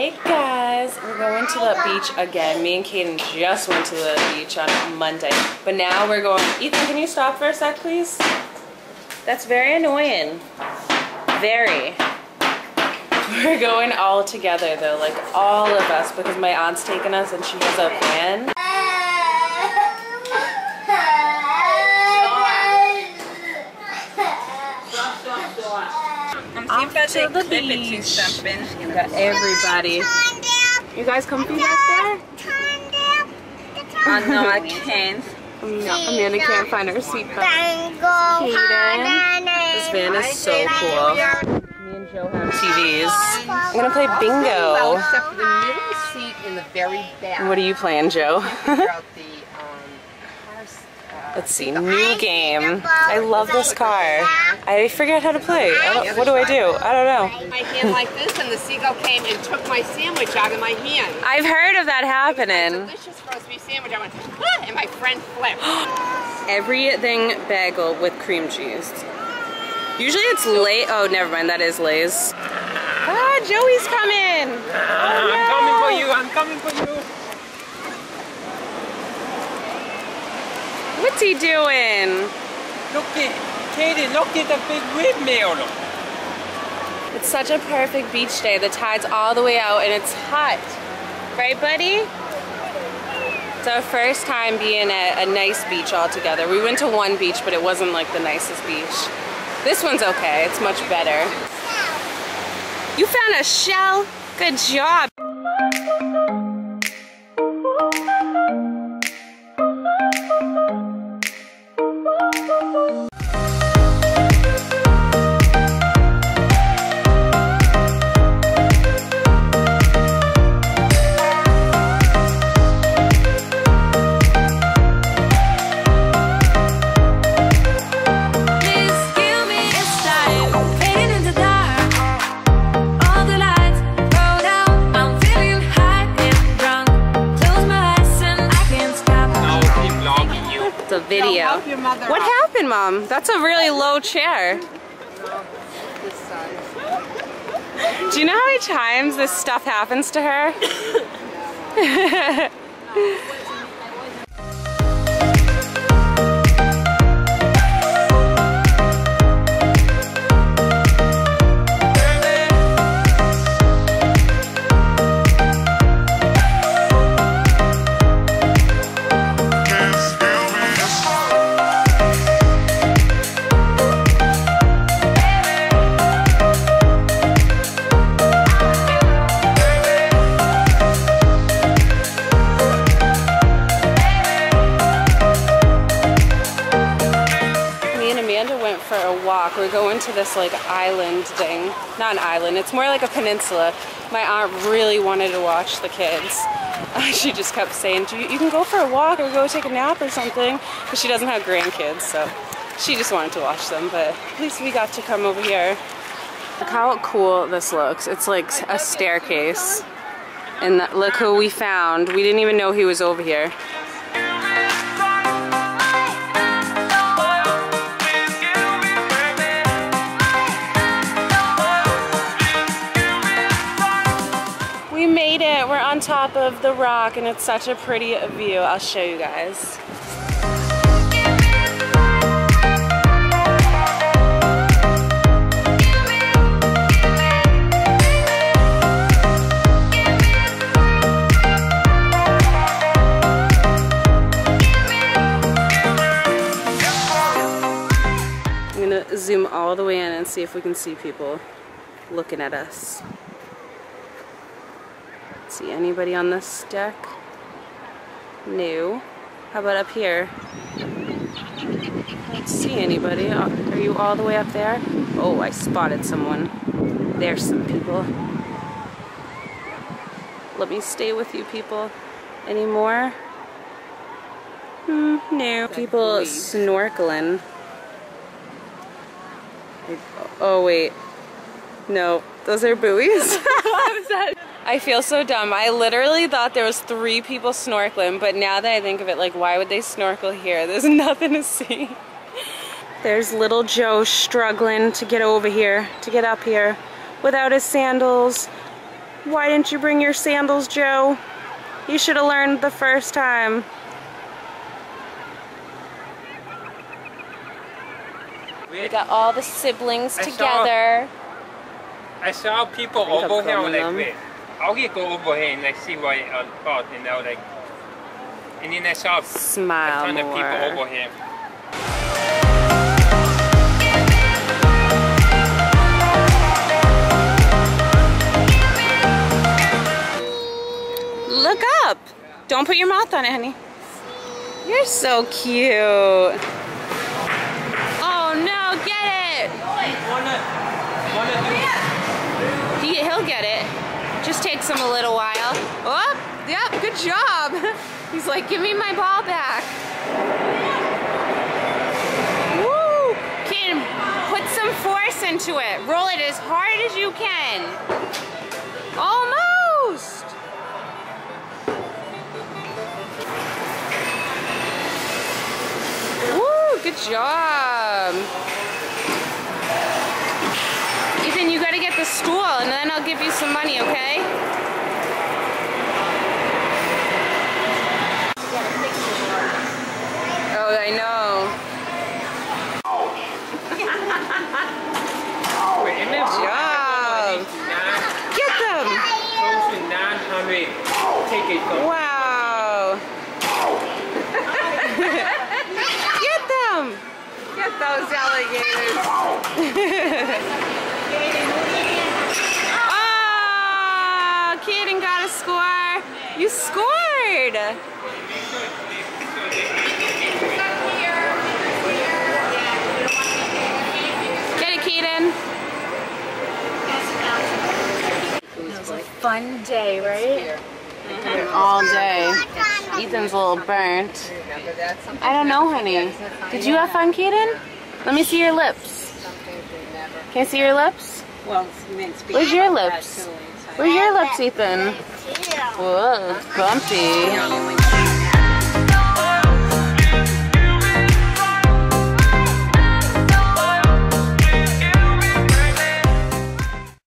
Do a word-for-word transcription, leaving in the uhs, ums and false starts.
Hey guys, we're going to the beach again. Me and Kaden just went to the beach on Monday, but now we're going. Ethan, can you stop for a sec, please? That's very annoying. Very. We're going all together though, like all of us, because my aunt's taking us and she has a van. To the beach. You got everybody. You guys comfy back there? Oh no, I can't. No, Amanda can't find her seatbelt. Kaden, this van is so cool. Me and Joe have T Vs. I'm gonna play bingo. Except for the middle seat in the very back. What are you playing, Joe? Let's see, new game. I love this car. I forget how to play. I what do I do? I don't know. My hand like this, and the seagull came and took my sandwich out of my hand. I've heard of that happening. Delicious roast beef sandwich. I went, ah, and my friend flipped. Everything bagel with cream cheese. Usually it's Lay. Oh, never mind. That is Lay's. Ah, Joey's coming. Oh, no. I'm coming for you. I'm coming for you. What's he doing? Look at. Kaden, look at the big windmill. It's such a perfect beach day. The tide's all the way out and it's hot. Right, buddy? It's our first time being at a nice beach all together. We went to one beach, but it wasn't like the nicest beach. This one's okay. It's much better. You found a shell? Good job. Video. Help your mother what up. Happened, Mom? That's a really low chair. Do you know how many times this stuff happens to her? We're going to this like island thing. Not an island, it's more like a peninsula. My aunt really wanted to watch the kids. She just kept saying, you, you can go for a walk or go take a nap or something, but she doesn't have grandkids, so she just wanted to watch them, but at least we got to come over here. Look how cool this looks. It's like a staircase. And that, look who we found. We didn't even know he was over here. We're on top of the rock and it's such a pretty view. I'll show you guys. I'm gonna zoom all the way in and see if we can see people looking at us. See anybody on this deck? No. How about up here? I don't see anybody. Are you all the way up there? Oh, I spotted someone. There's some people. Let me stay with you people. Any more? Hmm, no. People snorkeling. Oh, wait. No, those are buoys. What was that? I feel so dumb. I literally thought there was three people snorkeling, but now that I think of it, like, why would they snorkel here? There's nothing to see. There's little Joe struggling to get over here, to get up here without his sandals. Why didn't you bring your sandals, Joe? You should have learned the first time. We got all the siblings I together. Saw, I saw people over here. I was like, wait, I'll get go over here and like see what it uh, thought. And I was like, and then I saw Smile a ton more. of people over here. Look up. Don't put your mouth on it, honey. You're so cute. Oh no, get it. He, he'll get it. Just takes him a little while. Oh, yep, good job. He's like, give me my ball back. Woo! Can put some force into it. Roll it as hard as you can. Almost. Good job. Ethan, you gotta get the stool and then I'll give you some money, okay? Oh, I know. Oh, good job. Get them. Wow. Get those alligators. Oh, Kaden got a score. You scored. Get it, Kaden. It was a fun day, right? Mm-hmm. All day. Ethan's a little burnt. I don't know, honey. Did you have fun, Kaden? Let me see your lips. Can I see your lips? Where's your lips? Where's your lips, Ethan? Whoa, grumpy.